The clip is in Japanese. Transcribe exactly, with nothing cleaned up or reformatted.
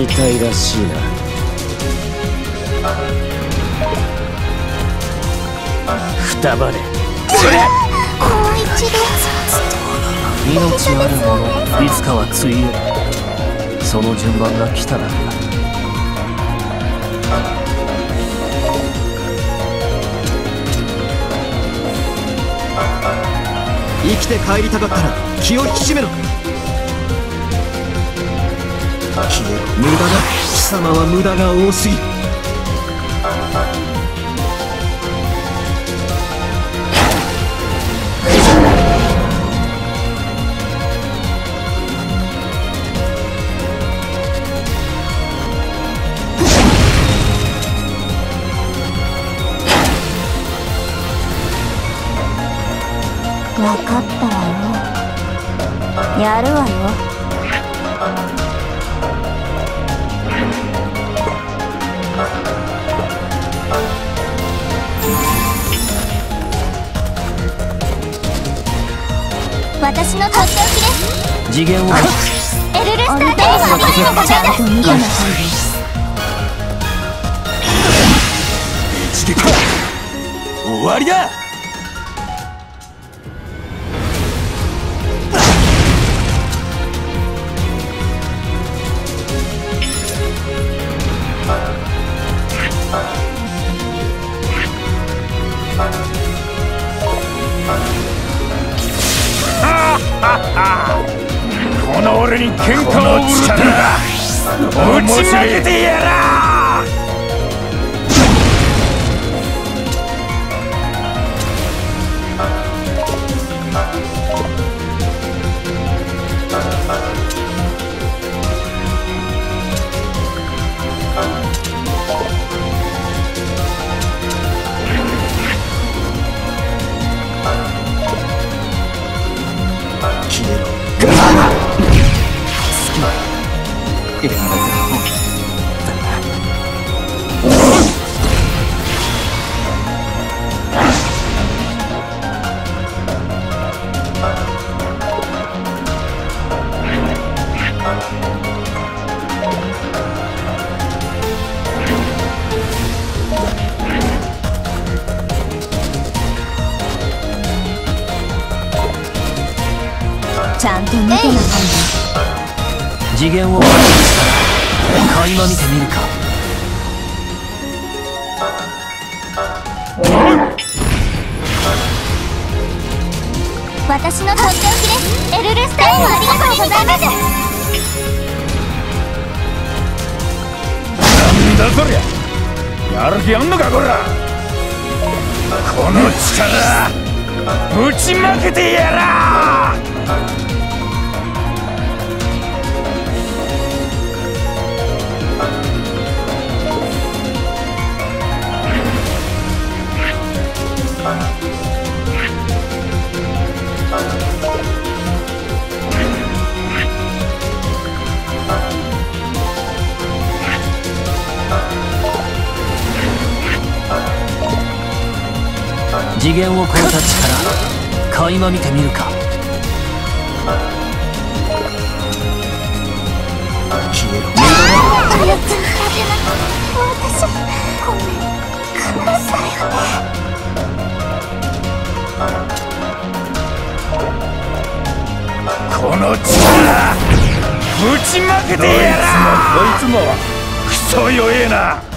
にかいらしいな。くたばれ。もう一度。命あるもの、いつかはついえ。その順番が来ただけだ。生きて帰りたかったら気を引き締めろ。無駄だ、貴様は無駄が多すぎる。分かったわよ。やるわよ。私のとっておきです。次元はエルルスターではちゃんと見てなさいです。一撃終わりだ。この俺に喧嘩を売るってのだ。打ち上げてやら。ちゃんと見てなさい。次元を垣間見てみるか。私のとっておきです。エルルスタイムありがとうございます。なんだそりゃ、やる気あんのかこら。この力ぶちまけてやらー。次元を超えた力、垣間見てみるか。消えろ。私、ごめんください。この力ぶちまけてやら。こいつもこいつもクソ弱えな。